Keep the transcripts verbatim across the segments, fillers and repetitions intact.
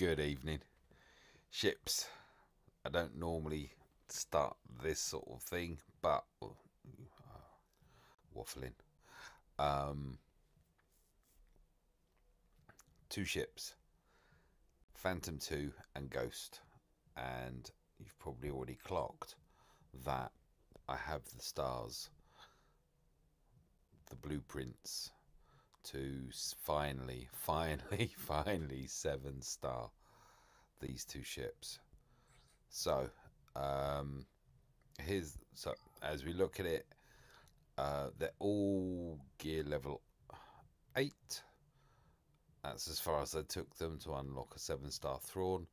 Good evening, ships. I don't normally start this sort of thing, but uh, waffling. Um, two ships, Phantom two and Ghost, and you've probably already clocked that I have the stars, the blueprints, to finally, finally, finally seven star these two ships. So, um, here's so as we look at it, uh, they're all gear level eight. That's as far as I took them to unlock a seven star Thrawn,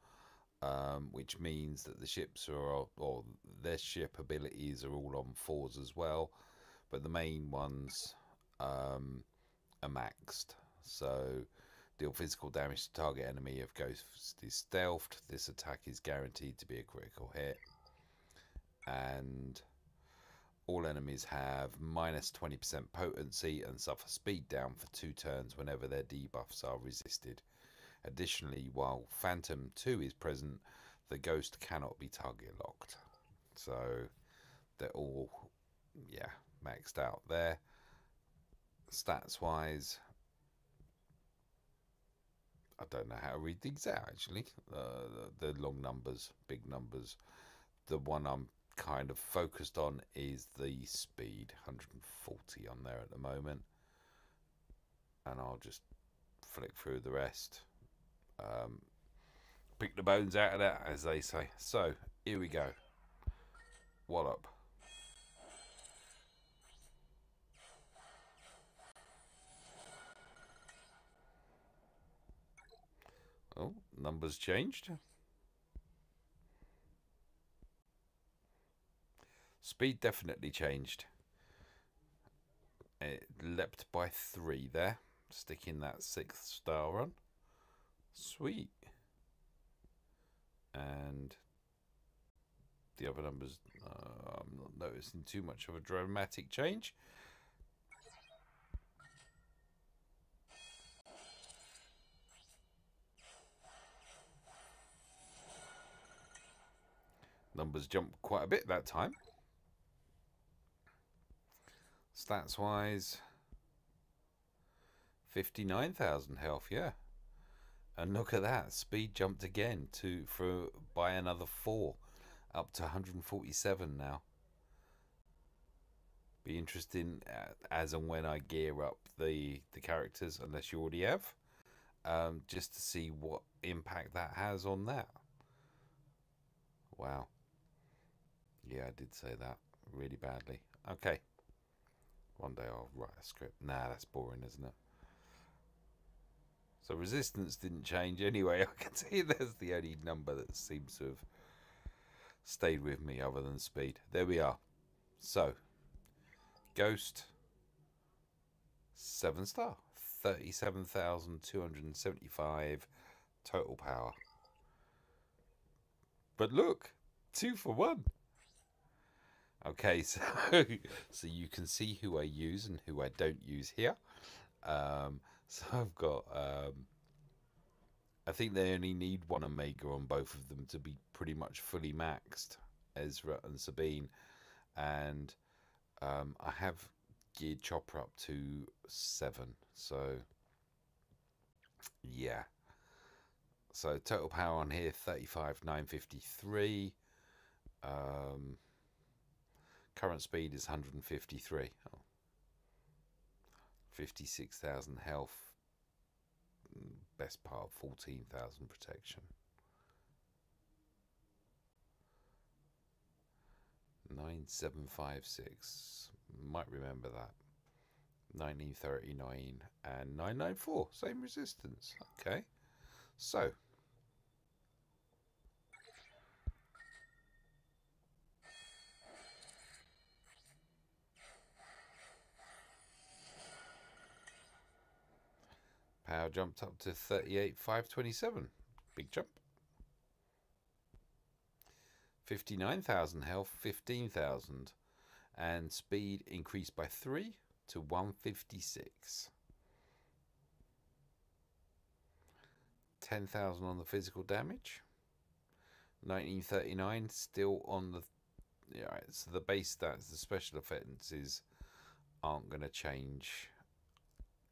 um, which means that the ships are or their ship abilities are all on fours as well, but the main ones, um. are maxed. So deal physical damage to target enemy if Ghost is stealthed. This attack is guaranteed to be a critical hit, and all enemies have minus twenty percent potency and suffer speed down for two turns whenever their debuffs are resisted. Additionally, while Phantom two is present, the Ghost cannot be target locked. So they're all, yeah, maxed out there. Stats wise, I don't know how to read these out actually. Uh, the, the long numbers, big numbers. The one I'm kind of focused on is the speed, one hundred forty on there at the moment. And I'll just flick through the rest. Um, pick the bones out of that, as they say. So, here we go. What up? Oh, numbers changed. Speed definitely changed. It leapt by three there. Sticking that sixth star on. Sweet. And the other numbers, uh, I'm not noticing too much of a dramatic change. Numbers jump quite a bit that time. Stats wise, fifty-nine thousand health, yeah. And look at that, speed jumped again to for by another four, up to one hundred forty-seven now. Be interesting as and when I gear up the the characters, unless you already have, um, just to see what impact that has on that. Wow. Yeah, I did say that really badly. Okay. One day I'll write a script. Nah, that's boring, isn't it? So resistance didn't change anyway. I can see there's the only number that seems to have stayed with me other than speed. There we are. So, Ghost, seven star. thirty-seven thousand two hundred seventy-five total power. But look, two for one. Okay, so so you can see who I use and who I don't use here. Um, so I've got, um, I think they only need one Omega on both of them to be pretty much fully maxed, Ezra and Sabine. And um, I have geared Chopper up to seven. So, yeah. So total power on here, thirty-five thousand nine hundred fifty-three. Um, current speed is one hundred fifty-three. Oh. fifty-six thousand health. Best part, fourteen thousand protection. nine seven five six. Might remember that. nineteen thirty-nine and nine ninety-four. Same resistance. Okay. So. Power jumped up to thirty-eight thousand five hundred twenty-seven. Big jump. fifty-nine thousand health, fifteen thousand. And speed increased by three to one fifty-six. ten thousand on the physical damage. nineteen thirty-nine still on the... Yeah, so the base stats, the special offences aren't going to change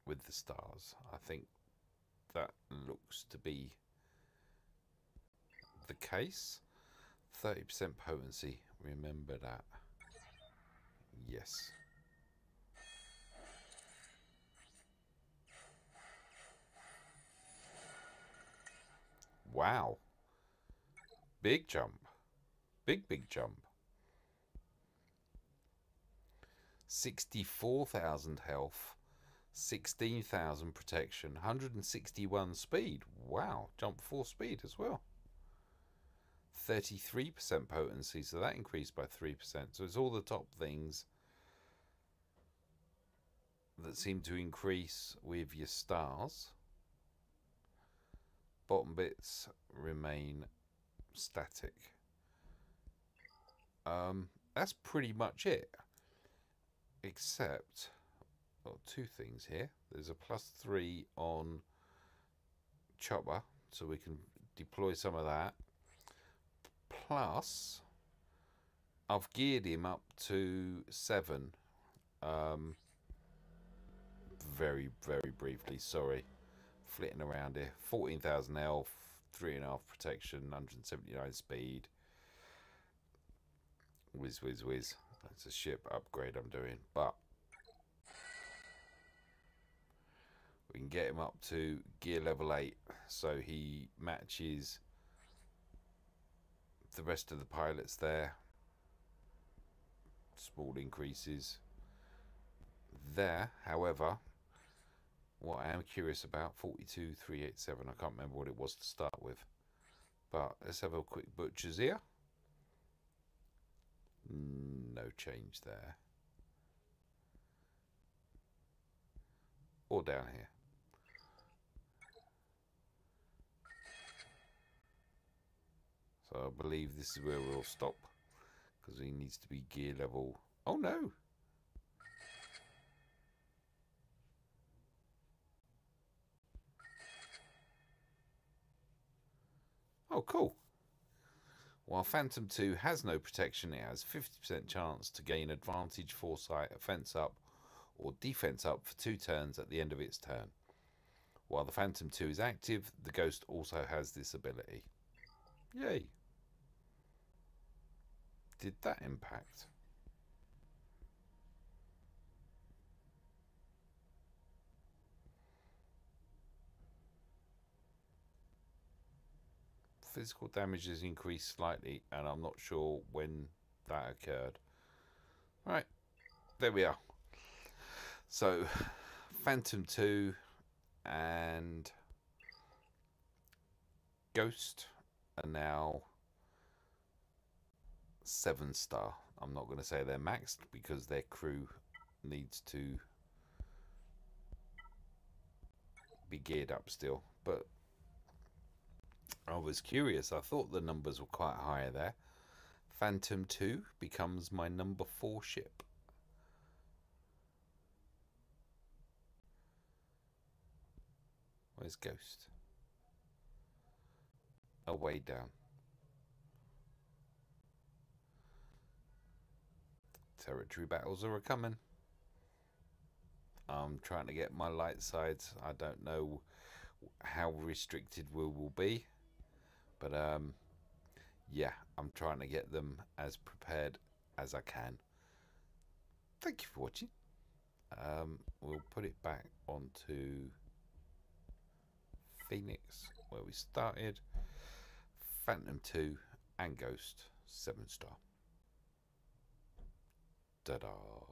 with the stars. I think that looks to be the case. thirty percent potency, remember that. Yes. Wow. Big jump. Big, big jump. sixty-four thousand health. sixteen thousand protection. one hundred sixty-one speed. Wow. Jump four speed as well. thirty-three percent potency. So that increased by three percent. So it's all the top things that seem to increase with your stars. Bottom bits remain static. Um, that's pretty much it. Except, well, two things here. There's a plus three on Chopper, so we can deploy some of that. Plus, I've geared him up to seven. Um, very, very briefly, sorry. Flitting around here. fourteen thousand health, three point five protection, one hundred seventy-nine speed. Whiz, whiz, whiz. That's a ship upgrade I'm doing. But we can get him up to gear level eight. So he matches the rest of the pilots there. Small increases there. However, what I am curious about, forty-two three eighty-seven, I can't remember what it was to start with. But let's have a quick butcher's here. No change there. Or down here. So I believe this is where we'll stop. Because he needs to be gear level... Oh no! Oh, cool. While Phantom two has no protection, it has fifty percent chance to gain advantage, foresight, offense up, or defense up for two turns at the end of its turn. While the Phantom two is active, the Ghost also has this ability. Yay. Did that impact? Physical damage has increased slightly, and I'm not sure when that occurred. Right, there we are. So, Phantom two and Ghost are now seven star. I'm not going to say they're maxed because their crew needs to be geared up still, but I was curious. I thought the numbers were quite higher there. Phantom two becomes my number four ship. Where's Ghost? Oh, way down. Territory battles are a-coming. I'm trying to get my light sides. I don't know how restricted we will be. But, um, yeah, I'm trying to get them as prepared as I can. Thank you for watching. Um, we'll put it back onto Phoenix, where we started. Phantom two and Ghost, seven star. Ta-da.